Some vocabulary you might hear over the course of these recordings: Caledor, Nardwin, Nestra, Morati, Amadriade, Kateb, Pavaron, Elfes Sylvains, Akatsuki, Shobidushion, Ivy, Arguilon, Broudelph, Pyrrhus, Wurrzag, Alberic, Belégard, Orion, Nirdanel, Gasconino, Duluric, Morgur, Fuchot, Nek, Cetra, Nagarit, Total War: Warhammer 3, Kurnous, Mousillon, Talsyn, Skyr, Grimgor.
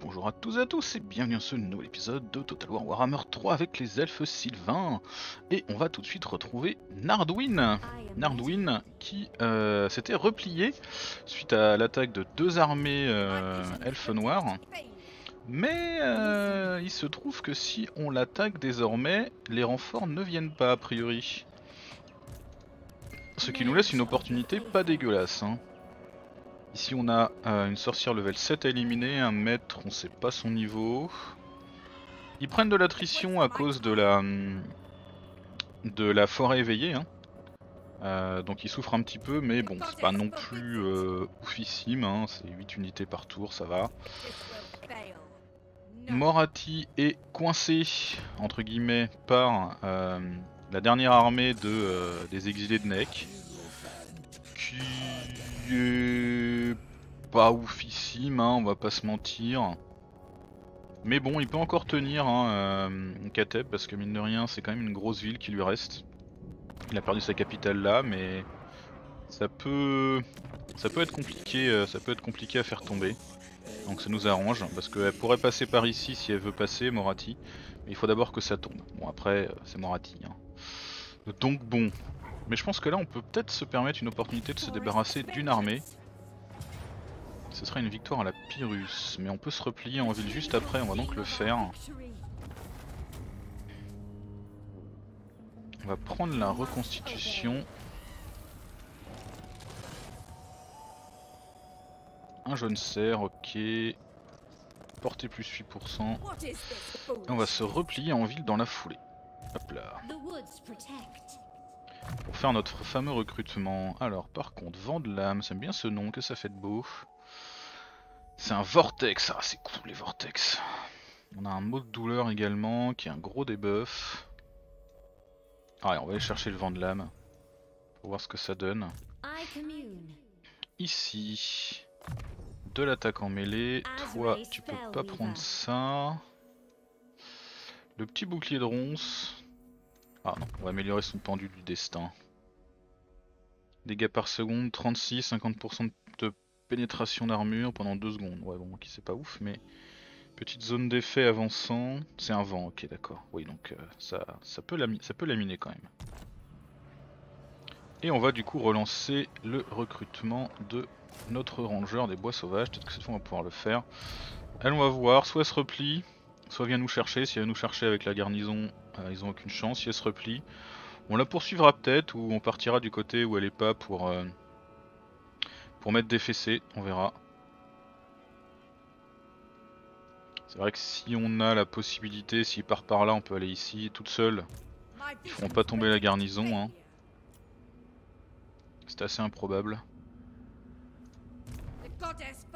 Bonjour à tous et à tous et bienvenue dans ce nouvel épisode de Total War Warhammer 3 avec les Elfes Sylvains. Et on va tout de suite retrouver Nardwin. Nardwin qui s'était replié suite à l'attaque de deux armées elfes noirs. Mais il se trouve que si on l'attaque désormais, les renforts ne viennent pas a priori. Ce qui nous laisse une opportunité pas dégueulasse, hein. Ici on a une sorcière level 7 à éliminer, un maître on sait pas son niveau. Ils prennent de l'attrition à cause de la forêt éveillée, hein. Donc ils souffrent un petit peu, mais bon c'est pas non plus oufissime, hein. C'est 8 unités par tour, ça va. Morati est coincé entre guillemets par la dernière armée de, des exilés de Nek, qui est pas oufissime, hein, on va pas se mentir. Mais bon, il peut encore tenir, hein, Kateb, parce que mine de rien, c'est quand même une grosse ville qui lui reste. Il a perdu sa capitale là, mais ça peut être compliqué, à faire tomber. Donc ça nous arrange, parce qu'elle pourrait passer par ici si elle veut passer, Morati. Mais il faut d'abord que ça tombe. Bon, après, c'est Morati, hein. Donc bon. Mais je pense que là on peut peut-être se permettre une opportunité de se débarrasser d'une armée. Ce sera une victoire à la Pyrrhus, mais on peut se replier en ville juste après, on va donc le faire. On va prendre la reconstitution. Un jaune cerf, ok. Portée plus 8%. Et on va se replier en ville dans la foulée. Hop là. Pour faire notre fameux recrutement. Alors par contre, vent de l'âme, j'aime bien ce nom, que ça fait de beau. C'est un vortex, ah c'est cool les vortex. On a un mot de douleur également, qui est un gros debuff. Allez, on va aller chercher le vent de l'âme, pour voir ce que ça donne. Ici, de l'attaque en mêlée, toi tu peux pas prendre ça. Le petit bouclier de ronce. Ah non, on va améliorer son pendu du destin. Dégâts par seconde, 36, 50% de pénétration d'armure pendant 2 secondes. Ouais bon, ok c'est pas ouf, mais petite zone d'effet avançant, c'est un vent, ok d'accord. Oui donc ça peut la miner quand même. Et on va du coup relancer le recrutement de notre rangeur des bois sauvages, peut-être que cette fois on va pouvoir le faire. Allons on va voir, soit elle se replie, soit vient nous chercher. Si elle vient nous chercher avec la garnison, ils n'ont aucune chance. Si elle se replie, on la poursuivra peut-être, ou on partira du côté où elle est pas pour, pour mettre des fessées, on verra. C'est vrai que si on a la possibilité, s'il part par là, on peut aller ici, toute seule. Ils feront pas tomber la garnison, hein. C'est assez improbable.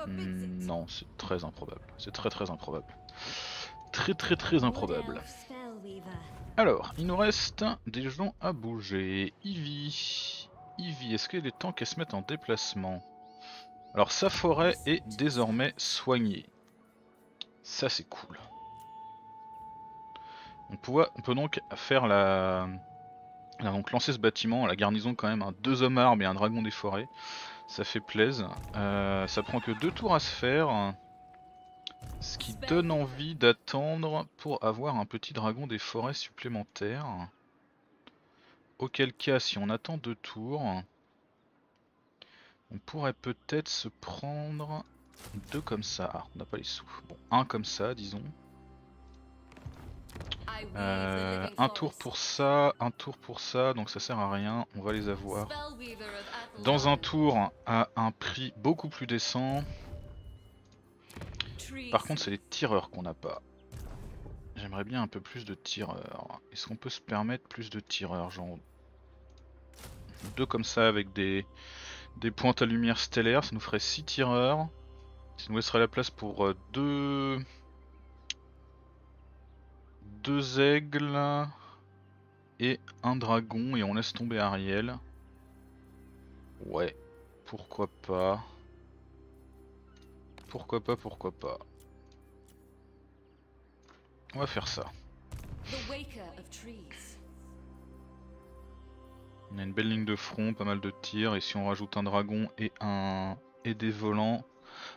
Non, c'est très improbable. C'est très improbable. Très improbable. Alors, il nous reste des gens à bouger. Ivy. Ivy, est-ce qu'il est temps qu'elle se mette en déplacement? Alors sa forêt est désormais soignée. Ça c'est cool. On peut donc faire la... On a donc lancé ce bâtiment, la garnison quand même, hein, 2 hommes armes et un dragon des forêts. Ça fait plaisir. Ça prend que 2 tours à se faire. Ce qui donne envie d'attendre pour avoir un petit dragon des forêts supplémentaire. Auquel cas, si on attend 2 tours, on pourrait peut-être se prendre 2 comme ça. Ah, on n'a pas les sous. Bon, 1 comme ça, disons. Un tour pour ça, un tour pour ça, donc ça sert à rien. On va les avoir dans un tour à un prix beaucoup plus décent. Par contre c'est les tireurs qu'on n'a pas. J'aimerais bien un peu plus de tireurs. Est-ce qu'on peut se permettre plus de tireurs? Genre 2 comme ça avec des pointes à lumière stellaire, ça nous ferait 6 tireurs. Ça nous laisserait la place pour 2 aigles et un dragon, et on laisse tomber Ariel. Ouais, pourquoi pas. Pourquoi pas. On va faire ça. On a une belle ligne de front, pas mal de tirs, et si on rajoute un dragon et des volants,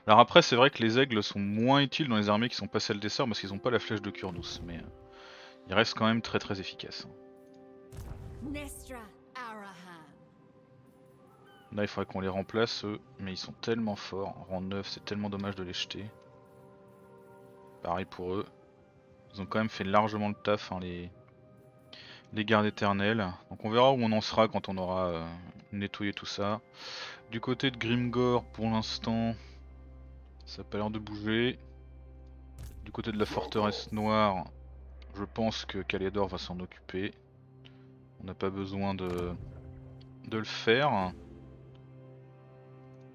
Alors après c'est vrai que les aigles sont moins utiles dans les armées qui sont pas celles des sorts parce qu'ils n'ont pas la flèche de Kurnous, mais ils restent quand même très très efficaces. Nestra. Là il faudrait qu'on les remplace eux, mais ils sont tellement forts, en rang 9 c'est tellement dommage de les jeter. Pareil pour eux, ils ont quand même fait largement le taf hein, les gardes éternels. Donc on verra où on en sera quand on aura nettoyé tout ça. Du côté de Grimgor pour l'instant ça n'a pas l'air de bouger. Du côté de la forteresse noire je pense que Caledor va s'en occuper. On n'a pas besoin de le faire.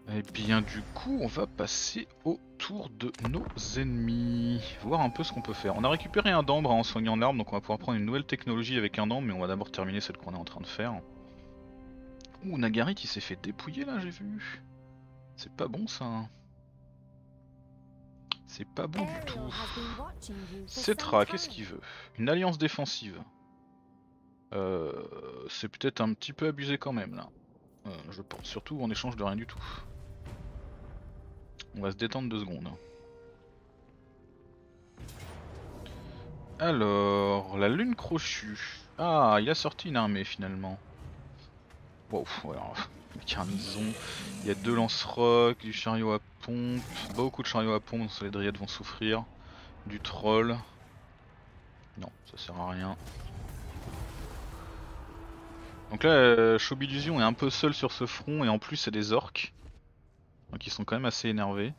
Et bien du coup on va passer au tour de nos ennemis, voir un peu ce qu'on peut faire. On a récupéré un dambre en soignant l'arbre, donc on va pouvoir prendre une nouvelle technologie avec un dambre, mais on va d'abord terminer celle qu'on est en train de faire. Ouh, Nagarit il s'est fait dépouiller là j'ai vu. C'est pas bon ça. C'est pas bon du tout. Cetra, qu'est-ce qu'il veut? Une alliance défensive. C'est peut-être un petit peu abusé quand même là. Je pense, surtout en échange de rien du tout. On va se détendre 2 secondes. Alors, la lune crochue. Ah, il a sorti une armée finalement. Wow, alors, une garnison. Il y a 2 lance-rocs, du chariot à pompe. Beaucoup de chariots à pompe, donc les dryades vont souffrir. Du troll. Non, ça sert à rien. Donc là, Shobidushion est un peu seul sur ce front et en plus c'est des orques. Donc ils sont quand même assez énervés.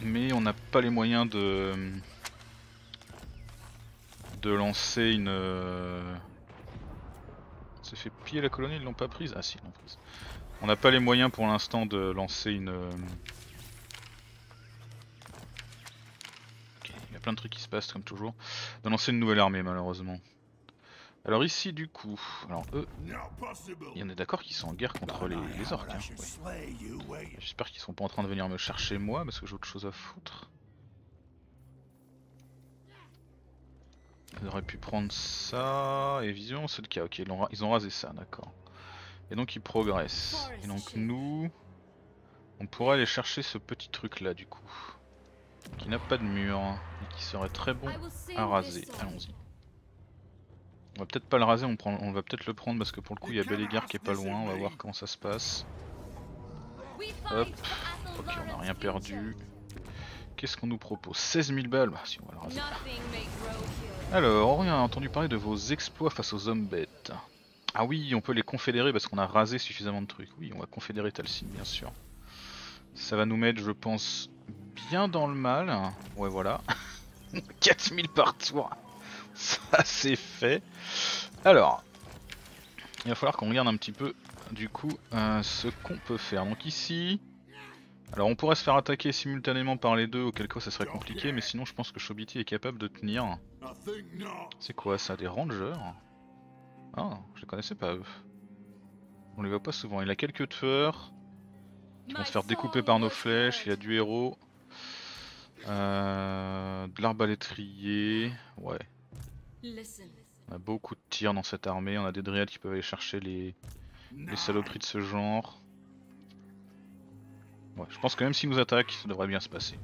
Mais on n'a pas les moyens de lancer une... On s'est fait piller la colonie, ils l'ont pas prise. Ah si, ils l'ont prise. On n'a pas les moyens pour l'instant de lancer une... plein de trucs qui se passent comme toujours, de lancer une nouvelle armée malheureusement. Alors ici du coup, alors eux, il y en a d'accord qu'ils sont en guerre contre les orques. Hein. Ouais. J'espère qu'ils sont pas en train de venir me chercher moi parce que j'ai autre chose à foutre. Ils auraient pu prendre ça, et vision c'est le cas, ok ils ont rasé ça, d'accord. Et donc ils progressent, et donc nous, on pourrait aller chercher ce petit truc là du coup. Qui n'a pas de mur et qui serait très bon à raser. Allons-y. On va peut-être pas le raser, on va peut-être le prendre parce que pour le coup il y a Belégard qui est pas loin. On va voir comment ça se passe. Hop. Ok, on n'a rien perdu. Qu'est-ce qu'on nous propose? 16 000 balles. Bah si, on va le raser. Alors, Orion a entendu parler de vos exploits face aux hommes bêtes. Ah oui, on peut les confédérer parce qu'on a rasé suffisamment de trucs. Oui, on va confédérer Talsyn bien sûr. Ça va nous mettre, je pense, bien dans le mal. Ouais, voilà. 4000 par tour. Ça, c'est fait. Alors, il va falloir qu'on regarde un petit peu, du coup, ce qu'on peut faire. Donc ici, alors on pourrait se faire attaquer simultanément par les deux, auquel cas ça serait compliqué, mais sinon je pense que Shobiti est capable de tenir. C'est quoi ça, des rangers? Ah, je les connaissais pas eux. On les voit pas souvent. Il a quelques tueurs. Ils vont se faire découper par nos flèches, il a du héros, de l'arbalétrier, ouais. On a beaucoup de tirs dans cette armée, on a des dryades qui peuvent aller chercher les saloperies de ce genre. Ouais, je pense que même s'ils nous attaquent, ça devrait bien se passer.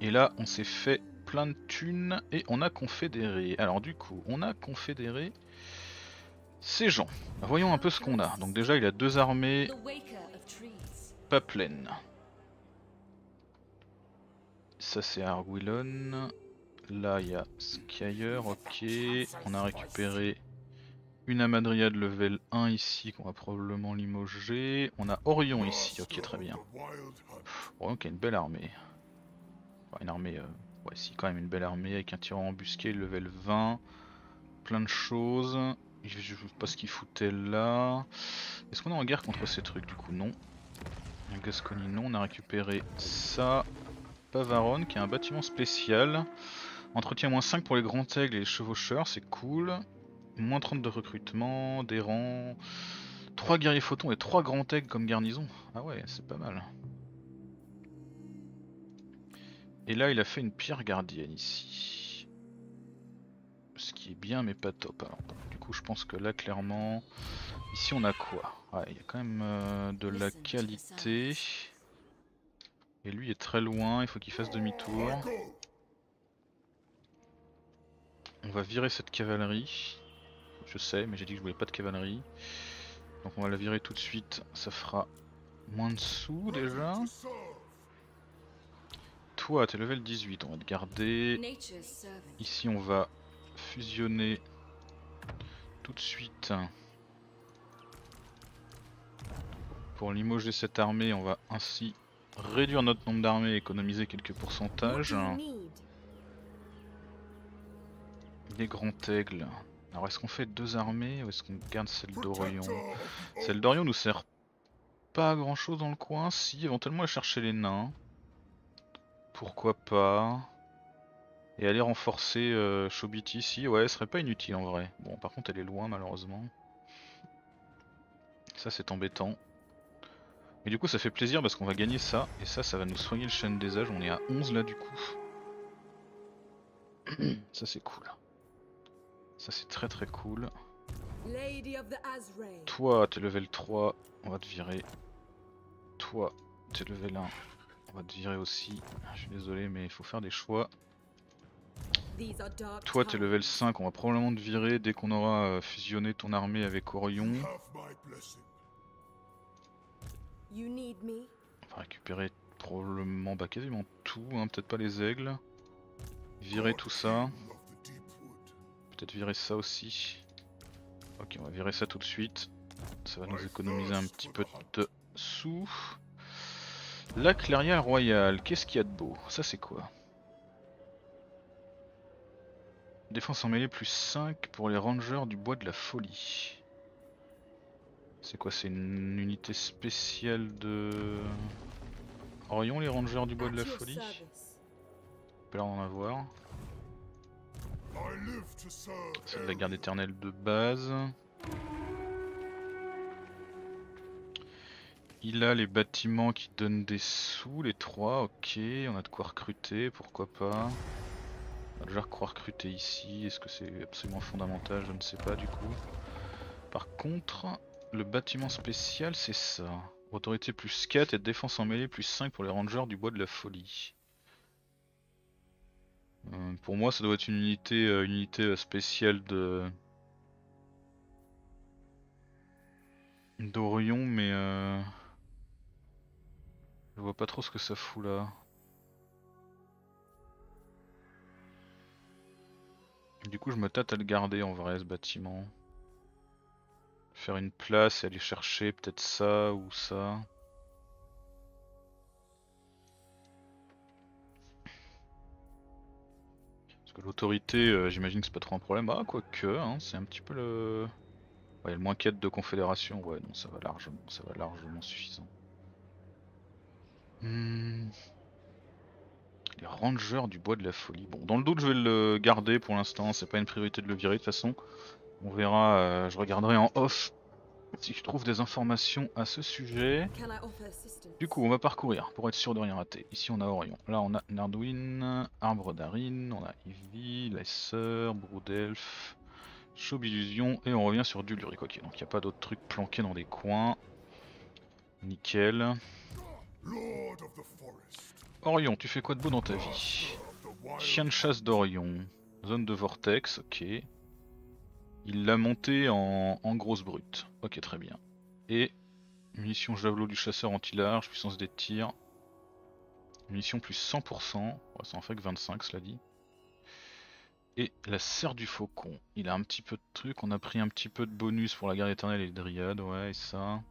Et là, on s'est fait plein de thunes et on a confédéré. Alors du coup, on a confédéré... ces gens, voyons un peu ce qu'on a. Donc déjà il a 2 armées pas pleines. Ça c'est Arguilon. Là il y a Skyr, ok. On a récupéré une Amadriade level 1 ici qu'on va probablement limoger. On a Orion ici, ok très bien. Orion qui a une belle armée. Enfin, une armée, ouais si quand même une belle armée avec un tyran embusqué, level 20. Plein de choses. Je ne sais pas ce qu'il foutait là. Est-ce qu'on est en guerre contre ces trucs du coup? Non. Gasconino, on a récupéré ça. Pavaron qui a un bâtiment spécial. Entretien moins 5 pour les grands aigles et les chevaucheurs, c'est cool. Moins 30 de recrutement, des rangs. 3 guerriers photons et 3 grands aigles comme garnison. Ah ouais, c'est pas mal. Et là, il a fait une pierre gardienne ici. Ce qui est bien, mais pas top. Alors, du coup, je pense que là, clairement... Ici, on a quoi? Ouais, il y a quand même de la qualité. Et lui, il est très loin. Il faut qu'il fasse demi-tour. On va virer cette cavalerie. Je sais, mais j'ai dit que je voulais pas de cavalerie. Donc on va la virer tout de suite. Ça fera moins de sous déjà. Toi, t'es level 18. On va te garder. Ici, on va fusionner tout de suite. Pour limoger cette armée, on va ainsi réduire notre nombre d'armées et économiser quelques pourcentages. Des grands aigles. Alors est-ce qu'on fait deux armées ou est-ce qu'on garde celle d'Orion? Celle d'Orion nous sert pas à grand chose dans le coin. Si, éventuellement aller chercher les nains. Pourquoi pas. Et aller renforcer Shobit ici. Ouais, ce serait pas inutile en vrai. Bon, par contre elle est loin malheureusement. Ça c'est embêtant. Mais du coup ça fait plaisir parce qu'on va gagner ça. Et ça, ça va nous soigner le chêne des âges. On est à 11 là du coup. Ça c'est cool. Ça c'est très très cool. Toi t'es level 3, on va te virer. Toi t'es level 1, on va te virer aussi. Je suis désolé mais il faut faire des choix. Toi t'es level 5, on va probablement te virer dès qu'on aura fusionné ton armée avec Orion. On va récupérer probablement bah, quasiment tout, hein, peut-être pas les aigles. Virer tout ça. Peut-être virer ça aussi. Ok, on va virer ça tout de suite. Ça va nous économiser un petit peu de sous. La Clairia Royale, qu'est-ce qu'il y a de beau? Ça c'est quoi? Défense en mêlée plus 5 pour les rangers du bois de la folie. C'est quoi? C'est une unité spéciale de... Orion, les rangers du bois de la folie? On peut leur en avoir. C'est de la garde éternelle de base. Il a les bâtiments qui donnent des sous, les 3, ok, on a de quoi recruter, pourquoi pas. On va déjà quoi recruter ici, est-ce que c'est absolument fondamental, je ne sais pas du coup. Par contre, le bâtiment spécial c'est ça. Autorité plus 4 et défense en mêlée plus 5 pour les rangers du bois de la folie. Pour moi ça doit être une unité spéciale de d'Orion mais je vois pas trop ce que ça fout là. Du coup je me tâte à le garder en vrai ce bâtiment. Faire une place et aller chercher peut-être ça ou ça. Parce que l'autorité, j'imagine que c'est pas trop un problème. Ah, quoique, hein, c'est un petit peu le. Ouais, le moins 4 de confédération. Ouais, non, ça va largement suffisant. Les rangers du bois de la folie. Bon, dans le doute, je vais le garder pour l'instant. C'est pas une priorité de le virer de toute façon. On verra, je regarderai en off si je trouve des informations à ce sujet. Du coup, on va parcourir pour être sûr de rien rater. Ici, on a Orion. Là, on a Nardwin, Arbre d'Arin, on a Ivy, Skyr, Broudelph, Shobidushion et on revient sur Duluric. Ok, donc il n'y a pas d'autres trucs planqués dans des coins. Nickel. Orion, tu fais quoi de beau dans ta vie? Chien de chasse d'Orion. Zone de vortex, ok. Il l'a monté en grosse brute. Ok, très bien. Et munitions javelot du chasseur anti-large, puissance des tirs. Munitions plus 100%. Ouais, ça en fait que 25, cela dit. Et la serre du faucon. Il a un petit peu de trucs. On a pris un petit peu de bonus pour la garde éternelle et les dryades. Ouais, et ça.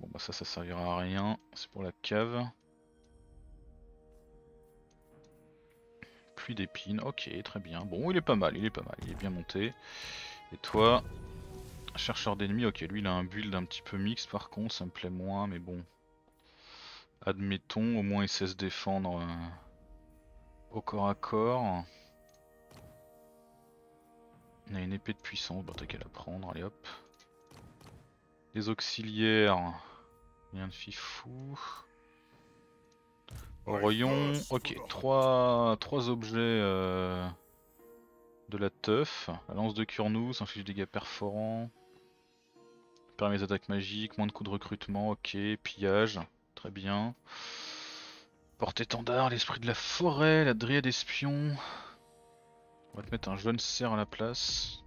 Bon, bah ça servira à rien. C'est pour la cave. Pluie d'épines. Ok, très bien. Bon, il est pas mal. Il est bien monté. Et toi, chercheur d'ennemis, ok, lui il a un build un petit peu mix par contre, ça me plaît moins, mais bon. Admettons, au moins il sait se défendre au corps à corps. Il a une épée de puissance, bon t'as qu'à la prendre, allez hop. Les auxiliaires, rien de fifou. Orion, ok, 3 objets de la teuf, la lance de Kurnous, inflige des dégâts perforants, permet des attaques magiques, moins de coups de recrutement, ok, pillage, très bien. Porte-étendard, l'esprit de la forêt, la dryade espion. On va te mettre un jeune cerf à la place.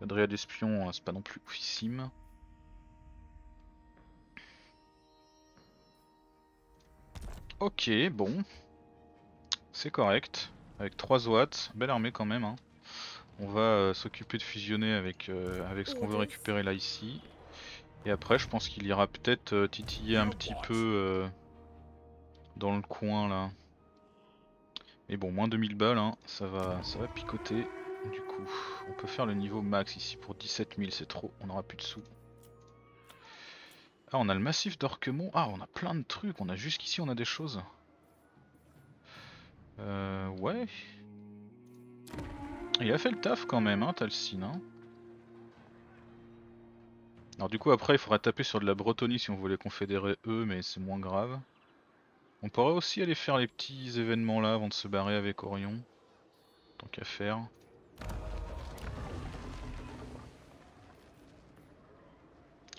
La dryade espion, c'est pas non plus oufissime. Ok, bon, c'est correct, avec 3 watts, belle armée quand même, hein. On va s'occuper de fusionner avec, avec ce qu'on veut récupérer là ici. Et après je pense qu'il ira peut-être titiller un petit peu dans le coin là. Mais bon, moins 2000 balles, hein, ça va picoter. Du coup, on peut faire le niveau max ici pour 17 000, c'est trop, on n'aura plus de sous. Ah, on a le massif d'Orquemont, ah on a plein de trucs, on a jusqu'ici on a des choses. Ouais. Il a fait le taf quand même hein, Talsyn hein. Alors du coup après il faudra taper sur de la Bretonie si on voulait confédérer eux, mais c'est moins grave. On pourrait aussi aller faire les petits événements là avant de se barrer avec Orion. Tant qu'à faire. «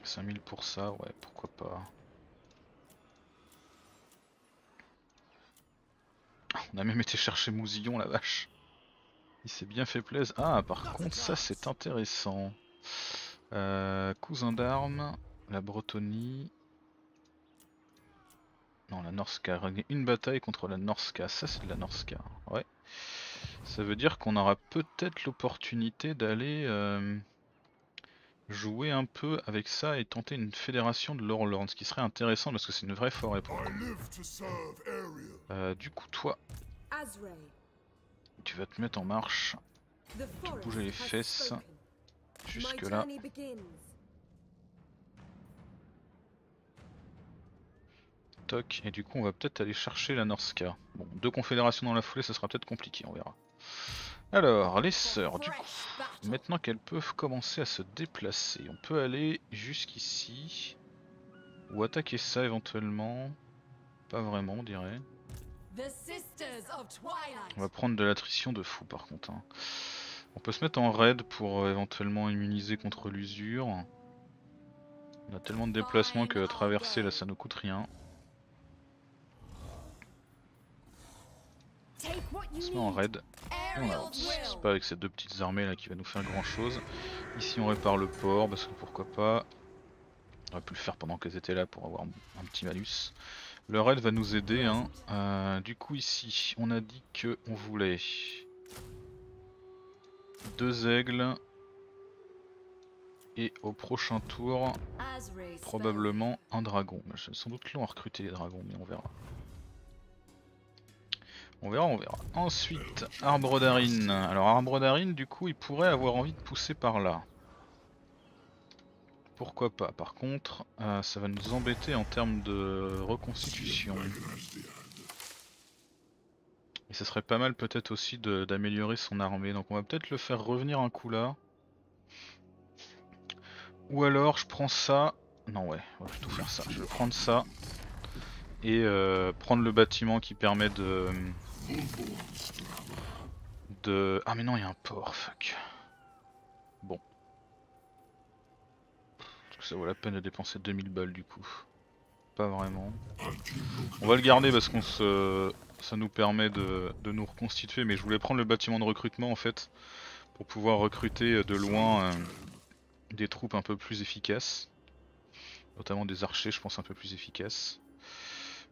5000 pour ça, ouais, pourquoi pas. » On a même été chercher Mousillon, la vache. Il s'est bien fait plaisir. Ah, par contre, ça c'est intéressant. Cousin d'armes, la Bretonie. Non, la Norsca. Une bataille contre la Norsca. Ça c'est de la Norsca, ouais. Ça veut dire qu'on aura peut-être l'opportunité d'aller... jouer un peu avec ça et tenter une fédération de l'Orlorn, ce qui serait intéressant parce que c'est une vraie forêt pour le coup. Du coup toi, tu vas te mettre en marche, te bouger les fesses jusque là. Toc, et du coup on va peut-être aller chercher la Norsca. Bon, 2 confédérations dans la foulée, ça sera peut-être compliqué, on verra. Alors, les sœurs, du coup, maintenant qu'elles peuvent commencer à se déplacer, on peut aller jusqu'ici, ou attaquer ça éventuellement, pas vraiment on dirait. On va prendre de l'attrition de fou par contre. Hein. On peut se mettre en raid pour éventuellement immuniser contre l'usure. On a tellement de déplacements que traverser là ça ne coûte rien. On se met en raid et on avance. C'est pas avec ces 2 petites armées là qui va nous faire grand chose. Ici on répare le port parce que pourquoi pas. On aurait pu le faire pendant qu'elles étaient là pour avoir un petit malus. Le raid va nous aider hein. Du coup ici on a dit que on voulait 2 aigles. Et au prochain tour probablement un dragon. Sans doute que l'on va recruter les dragons mais on verra. On verra, on verra. Ensuite, Arbre d'Arin. Alors Arbre d'Arin, du coup, il pourrait avoir envie de pousser par là. Pourquoi pas. Par contre, ça va nous embêter en termes de reconstitution. Et ça serait pas mal peut-être aussi d'améliorer son armée. Donc on va peut-être le faire revenir un coup là. Ou alors je prends ça. Non ouais, on va plutôt faire ça. Je vais prendre ça. Et prendre le bâtiment qui permet de... Ah mais non il y a un port, fuck. Bon. Parce que ça vaut la peine de dépenser 2000 balles du coup. Pas vraiment. On va le garder parce qu'on se... ça nous permet de nous reconstituer, mais je voulais prendre le bâtiment de recrutement en fait. Pour pouvoir recruter de loin des troupes un peu plus efficaces. Notamment des archers je pense un peu plus efficaces.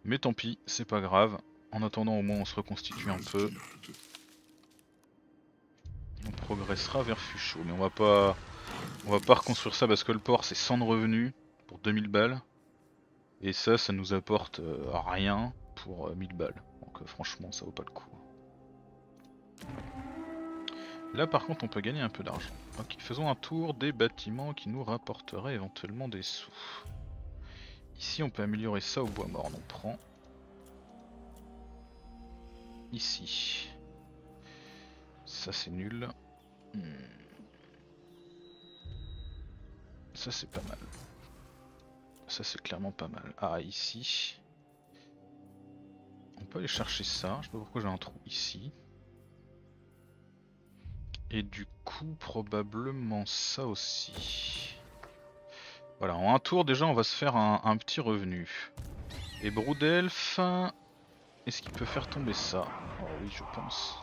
Mais tant pis, c'est pas grave. En attendant, au moins, on se reconstitue un peu. On progressera vers Fuchot, mais on va pas reconstruire ça parce que le port c'est 100 de revenus pour 2000 balles. Et ça, ça nous apporte rien pour 1000 balles. Donc franchement, ça vaut pas le coup. Là, par contre, on peut gagner un peu d'argent. Ok, faisons un tour des bâtiments qui nous rapporteraient éventuellement des sous. Ici on peut améliorer ça au bois mort, on prend. Ici. Ça c'est nul. Ça c'est pas mal. Ça c'est clairement pas mal. Ah ici. On peut aller chercher ça. Je sais pas pourquoi j'ai un trou ici. Et du coup, probablement ça aussi. Voilà, en un tour déjà, on va se faire un petit revenu. Et Broudelph, est-ce qu'il peut faire tomber ça? Oh oui, je pense.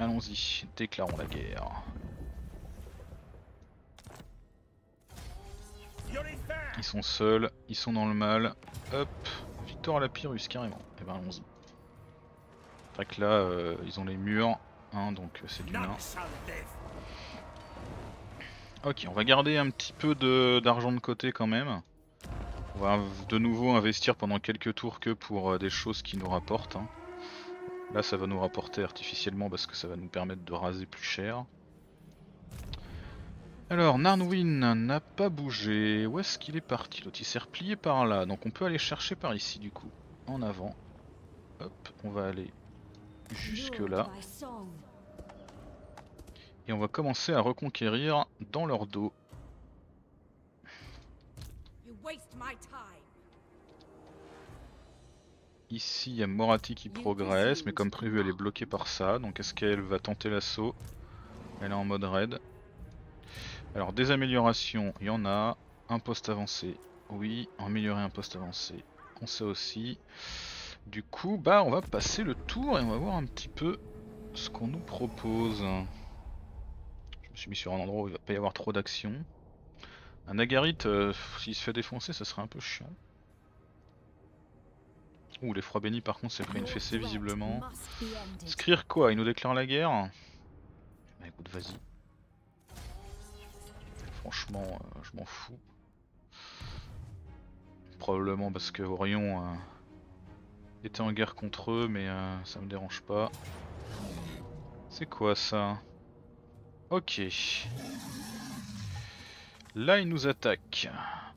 Allons-y, déclarons la guerre. Ils sont seuls, ils sont dans le mal. Hop, victoire à la Pyrrhus carrément. Et ben allons-y. Fait que là, ils ont les murs, hein, donc c'est du nain. Ok, on va garder un petit peu d'argent de côté quand même. On va de nouveau investir pendant quelques tours que pour des choses qui nous rapportent. Hein. Là ça va nous rapporter artificiellement parce que ça va nous permettre de raser plus cher. Alors Nardwin n'a pas bougé, où est-ce qu'il est parti? L'autre il s'est replié par là, donc on peut aller chercher par ici du coup, en avant. Hop, on va aller jusque là. Et on va commencer à reconquérir dans leur dos. Ici il y a Morati qui progresse, mais comme prévu elle est bloquée par ça, donc est-ce qu'elle va tenter l'assaut? Elle est en mode raid. Alors des améliorations, il y en a. Un poste avancé, oui, améliorer un poste avancé, on sait aussi. Du coup, bah on va passer le tour et on va voir un petit peu ce qu'on nous propose. Je me suis mis sur un endroit où il va pas y avoir trop d'action. Un Nagarit, s'il se fait défoncer, ça serait un peu chiant. Ouh, les froids bénis par contre s'est pris une fessée visiblement. Skyr quoi, il nous déclare la guerre? Bah écoute, vas-y. Franchement, je m'en fous. Probablement parce que Orion était en guerre contre eux, mais ça me dérange pas. C'est quoi ça? Ok. Là, ils nous attaquent.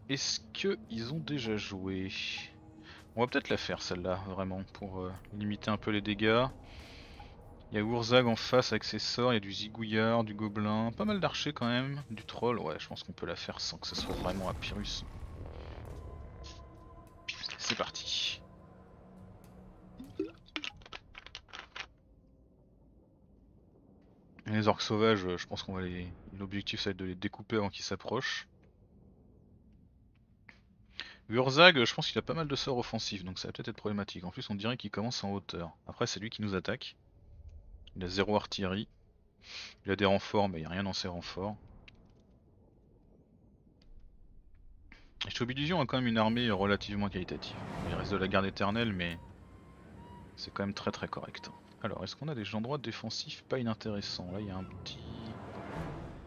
Est-ce qu'ils ont déjà joué? On va peut-être la faire celle-là, vraiment, pour limiter un peu les dégâts. Il y a Wurrzag en face avec ses sorts, il y a du zigouillard, du gobelin, pas mal d'archers quand même, du troll, ouais je pense qu'on peut la faire sans que ce soit vraiment à Pyrrhus. C'est parti. Les orques sauvages, je pense qu'on va les... L'objectif ça va être de les découper avant qu'ils s'approchent. Wurrzag, je pense qu'il a pas mal de sorts offensifs, donc ça va peut-être être problématique. En plus on dirait qu'il commence en hauteur, après c'est lui qui nous attaque. Il a 0 artillerie, il a des renforts mais il n'y a rien dans ses renforts. Et Shobidushion a quand même une armée relativement qualitative. Il reste de la garde éternelle mais c'est quand même très très correct. Alors est-ce qu'on a des endroits défensifs pas inintéressants? Là il y a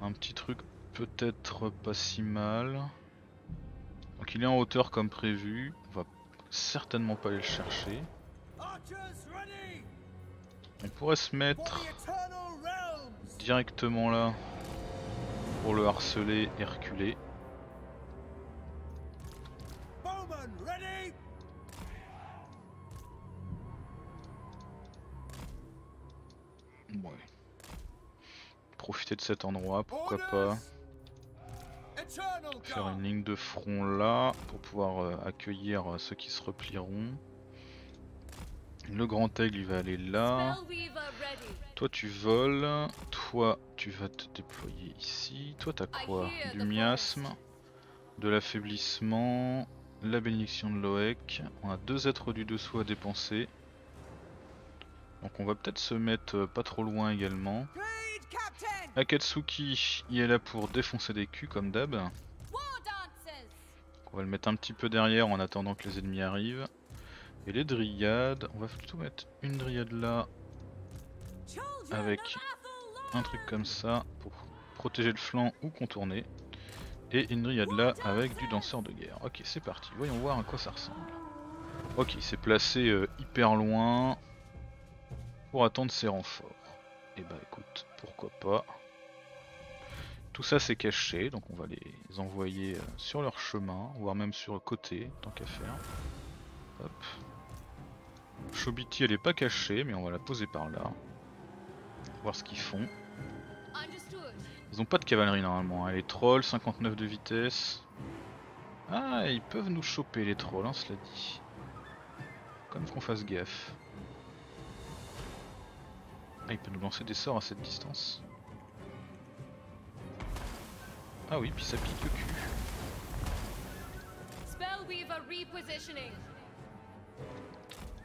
un petit truc peut-être pas si mal. Donc il est en hauteur comme prévu, on va certainement pas aller le chercher. On pourrait se mettre directement là pour le harceler et reculer. Ouais. Profiter de cet endroit, pourquoi pas. Faire une ligne de front là pour pouvoir accueillir ceux qui se replieront. Le grand aigle il va aller là. Toi tu voles. Toi tu vas te déployer ici. Toi t'as quoi? Du miasme, de l'affaiblissement, la bénédiction de l'Oek. On a 2 êtres du dessous à dépenser. Donc on va peut-être se mettre pas trop loin également. Akatsuki il est là pour défoncer des culs comme d'hab. On va le mettre un petit peu derrière en attendant que les ennemis arrivent. Et les dryades, on va plutôt mettre une dryade là, avec un truc comme ça, pour protéger le flanc ou contourner. Et une dryade là, avec du danseur de guerre. Ok, c'est parti, voyons voir à quoi ça ressemble. Ok, il s'est placé hyper loin, pour attendre ses renforts. Et bah écoute, pourquoi pas. Tout ça c'est caché, donc on va les envoyer sur leur chemin, voire même sur le côté, tant qu'à faire. Hop. Shobiti elle est pas cachée mais on va la poser par là. Voir ce qu'ils font. Ils ont pas de cavalerie normalement, hein. Les trolls, 59 de vitesse. Ah ils peuvent nous choper les trolls hein, cela dit. quand même qu'on fasse gaffe. Ah, il peut nous lancer des sorts à cette distance. Ah oui, puis ça pique le cul.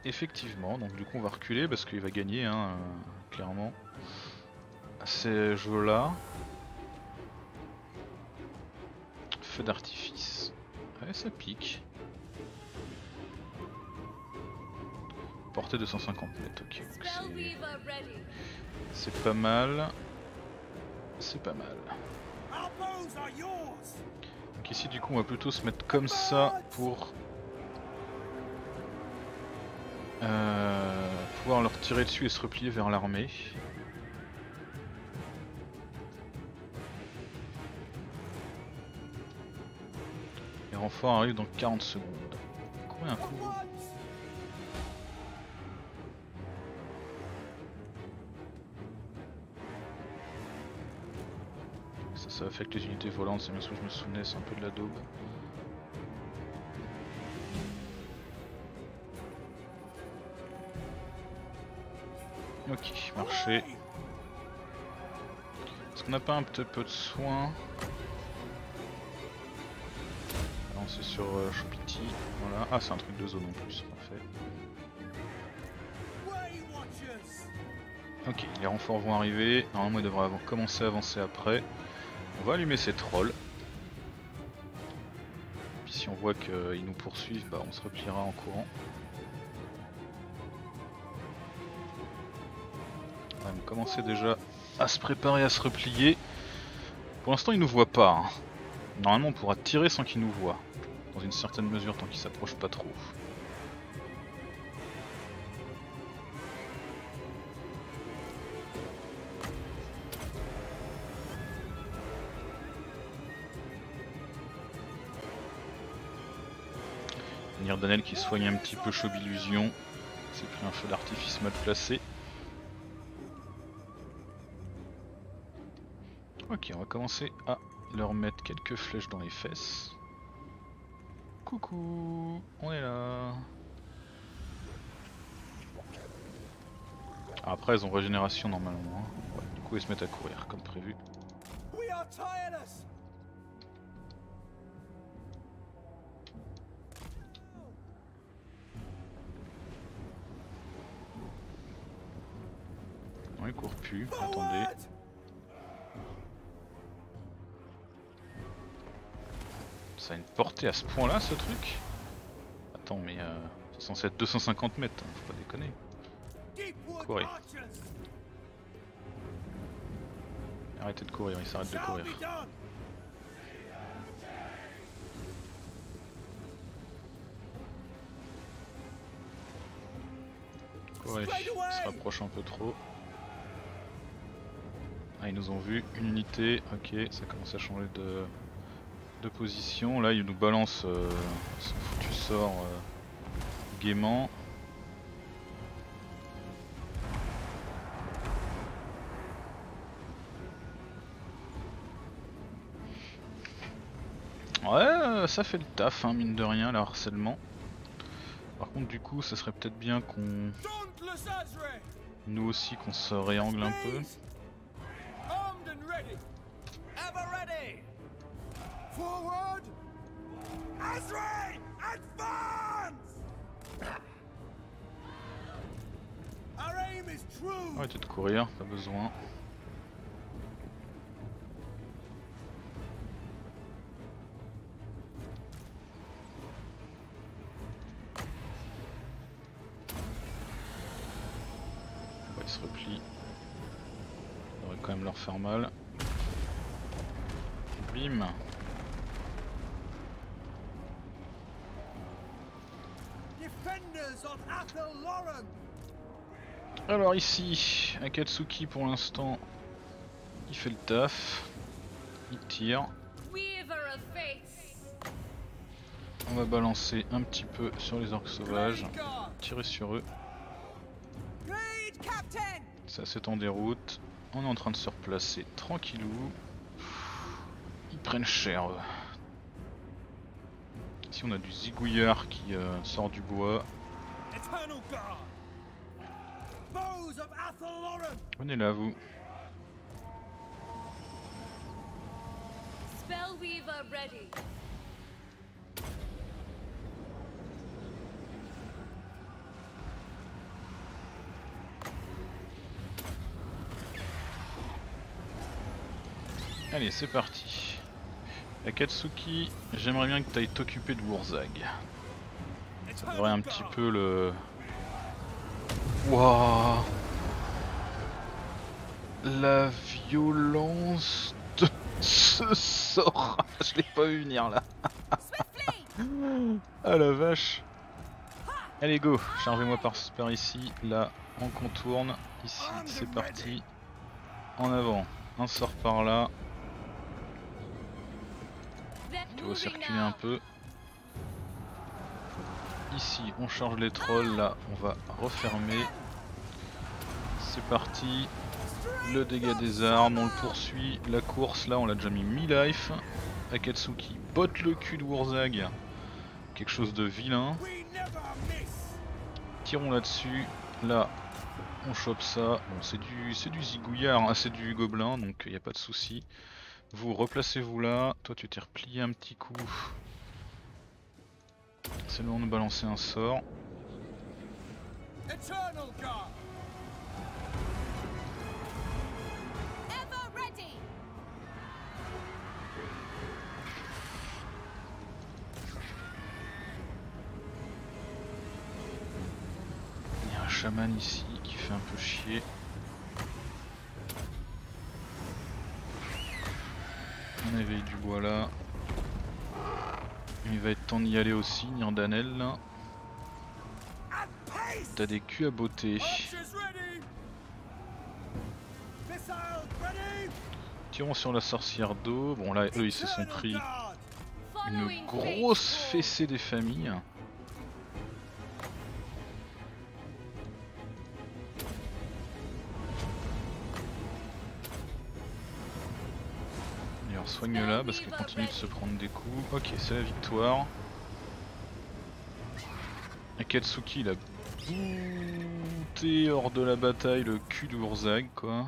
Effectivement, donc du coup on va reculer parce qu'il va gagner, hein, clairement, ces jeux-là. Feu d'artifice. Ouais, ça pique. Portée de 150 mètres, ok. C'est pas mal. C'est pas mal. Donc ici du coup on va plutôt se mettre comme ça pour pouvoir leur tirer dessus et se replier vers l'armée. Les renforts arrivent dans 40 secondes. Combien un coup ? Ça affecte les unités volantes, c'est bien ce que je me souvenais, c'est un peu de la daube. Ok, marcher. Est-ce qu'on n'a pas un petit peu de soin? On va lancer sur Chopiti, voilà. Ah, c'est un truc de zone en plus, parfait. Ok, les renforts vont arriver, normalement ils devraient commencer à avancer après. On va allumer ces trolls. Puis si on voit qu'ils nous poursuivent, bah on se repliera en courant. On va commencer déjà à se préparer à se replier. Pour l'instant ils nous voient pas, hein. Normalement on pourra tirer sans qu'ils nous voient. Dans une certaine mesure tant qu'ils s'approchent pas trop. Daniel qui soigne un petit peu Shobidushion, c'est pris un feu d'artifice mal placé. Ok, on va commencer à leur mettre quelques flèches dans les fesses. Coucou, on est là. Après elles ont régénération normalement, hein. Ouais, du coup elles se mettent à courir comme prévu. Non, il court plus, attendez. Ça a une portée à ce point là ce truc? Attends mais c'est censé être 250 mètres, hein, faut pas déconner. Courez. Arrêtez de courir, il s'arrête de courir. Courez, il se rapproche un peu trop. Ah, ils nous ont vu, une unité, ok, ça commence à changer de position. Là, ils nous balancent son foutu sort gaiement. Ouais, ça fait le taf, hein, mine de rien, le harcèlement. Par contre, du coup, ça serait peut-être bien qu'on... Nous aussi, qu'on se réangle un peu. Arrêtez de courir, pas besoin. Ouais, ils se replient. On devrait quand même leur faire mal. Bim. Alors ici, Akatsuki pour l'instant, il fait le taf, il tire. On va balancer un petit peu sur les orques sauvages, tirer sur eux. Ça s'étend des routes, on est en train de se replacer tranquillou. Ils prennent cher. Ici on a du zigouillard qui sort du bois. Prenez-le à vous. Spellweaver ready. Allez, c'est parti. Akatsuki, j'aimerais bien que tu ailles t'occuper de Wurrzag. Ça devrait un petit peu le... Wouah, la violence de ce sort. Je l'ai pas vu venir là. Ah la vache. Allez go, chargez-moi par ici, là on contourne, ici c'est parti. En avant, un sort par là. Tu dois circuler un peu. Ici on charge les trolls, là on va refermer. C'est parti. Le dégât des armes, on le poursuit. La course, là on l'a déjà mis mi-life. Akatsuki botte le cul de Wurrzag. Quelque chose de vilain. Tirons là-dessus. Là on chope ça. Bon, c'est du zigouillard, hein, c'est du gobelin donc il n'y a pas de souci. Vous replacez-vous là. Toi tu t'es replié un petit coup. C'est le moment de balancer un sort. Il y a un chaman ici qui fait un peu chier. On éveille du bois là. Il va être temps d'y aller aussi, Nirdanel là. T'as des culs à botter. Tirons sur la sorcière d'eau. Bon là eux ils se sont pris une grosse fessée des familles. Soigne là parce qu'elle continue de se prendre des coups. Ok, c'est la victoire. Akatsuki l'a bouté hors de la bataille le cul de Wurrzag quoi.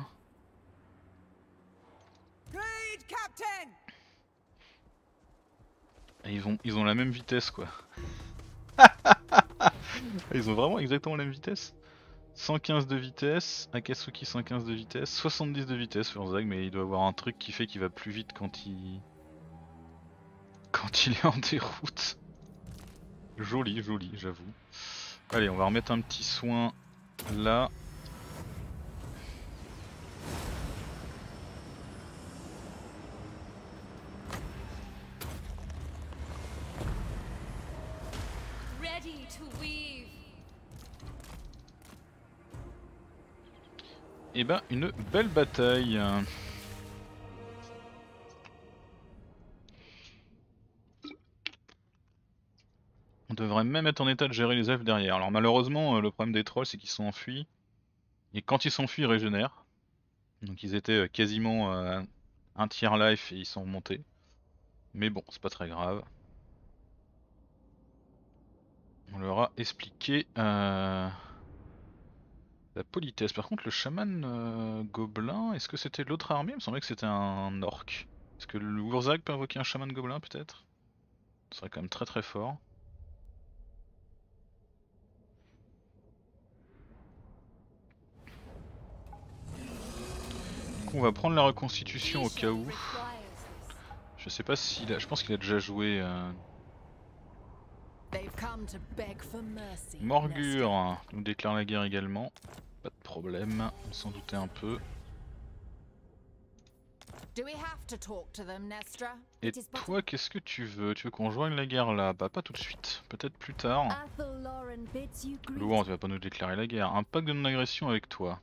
Et ils ont la même vitesse quoi. Ils ont vraiment exactement la même vitesse. 115 de vitesse, Akatsuki 115 de vitesse, 70 de vitesse Wurrzag, mais il doit avoir un truc qui fait qu'il va plus vite quand il est en déroute. Joli, joli, j'avoue. Allez, on va remettre un petit soin là. Et ben une belle bataille. On devrait même être en état de gérer les elfes derrière. Alors malheureusement le problème des trolls c'est qu'ils sont enfuis. Et quand ils s'enfuient ils régénèrent. Donc ils étaient quasiment un tiers life et ils sont remontés. Mais bon c'est pas très grave. On leur a expliqué... La politesse. Par contre, le chaman gobelin, est-ce que c'était l'autre armée? Il me semblait que c'était un orc. Est-ce que le Wurrzag peut invoquer un chaman gobelin peut-être? Ce serait quand même très très fort. Donc on va prendre la reconstitution au cas où. Je sais pas s'il a... Je pense qu'il a déjà joué... Morgur nous déclare la guerre également, pas de problème, on s'en doutait un peu. Et toi qu'est-ce que tu veux? Tu veux qu'on rejoigne la guerre là? Bah pas tout de suite, peut-être plus tard. Louan, tu vas pas nous déclarer la guerre, un pacte de non-agression avec toi.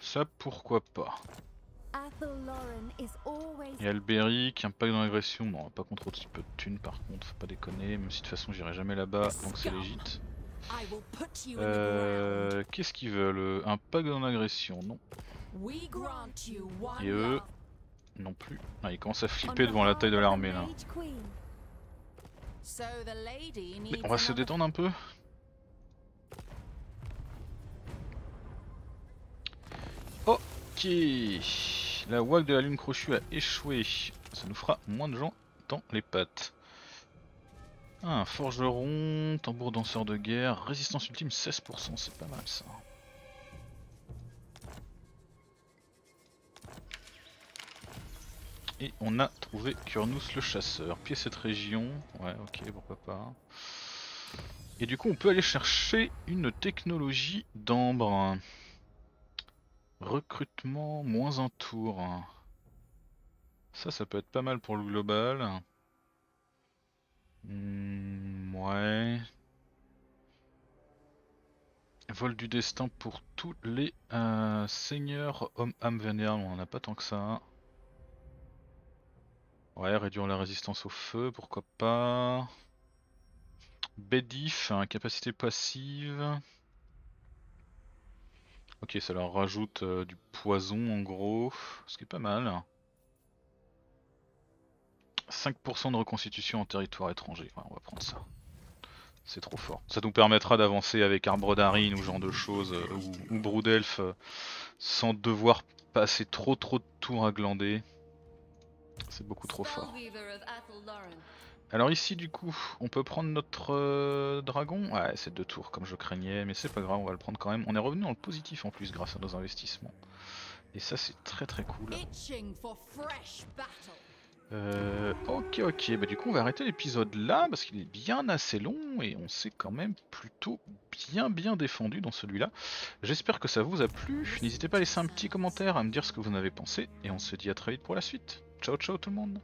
Ça pourquoi pas. Et Alberic, un pacte dans l'agression, non pas contre autre peu de thunes par contre, faut pas déconner, même si de toute façon j'irai jamais là-bas donc c'est légit. Qu'est-ce qu'ils veulent? Un pacte dans l'agression, non. Et eux, non plus. Ah, ils commencent à flipper devant la taille de l'armée là. Mais on va se détendre un peu. Ok, la WAC de la lune crochue a échoué, ça nous fera moins de gens dans les pattes. Ah, forgeron, tambour danseur de guerre, résistance ultime 16%, c'est pas mal ça. Et on a trouvé Kurnous le chasseur, pied cette région, ouais ok pourquoi pas. Et du coup on peut aller chercher une technologie d'ambre. Recrutement moins un tour. Ça, ça peut être pas mal pour le global. Ouais. Vol du destin pour tous les seigneurs hommes-âmes vénères. On en a pas tant que ça. Ouais, réduire la résistance au feu, pourquoi pas. Bédif, capacité passive. Ok, ça leur rajoute du poison en gros, ce qui est pas mal. 5% de reconstitution en territoire étranger, ouais, on va prendre ça. C'est trop fort. Ça nous permettra d'avancer avec Arbre d'Arin ou genre de choses, ou Broudelph, sans devoir passer trop de tours à glander. C'est beaucoup trop fort. Alors ici du coup, on peut prendre notre dragon. Ouais, c'est 2 tours comme je craignais, mais c'est pas grave, on va le prendre quand même. On est revenu dans le positif en plus grâce à nos investissements. Et ça c'est très cool. Ok, bah du coup on va arrêter l'épisode là, parce qu'il est bien assez long, et on s'est quand même plutôt bien défendu dans celui-là. J'espère que ça vous a plu, n'hésitez pas à laisser un petit commentaire, à me dire ce que vous en avez pensé, et on se dit à très vite pour la suite. Ciao tout le monde.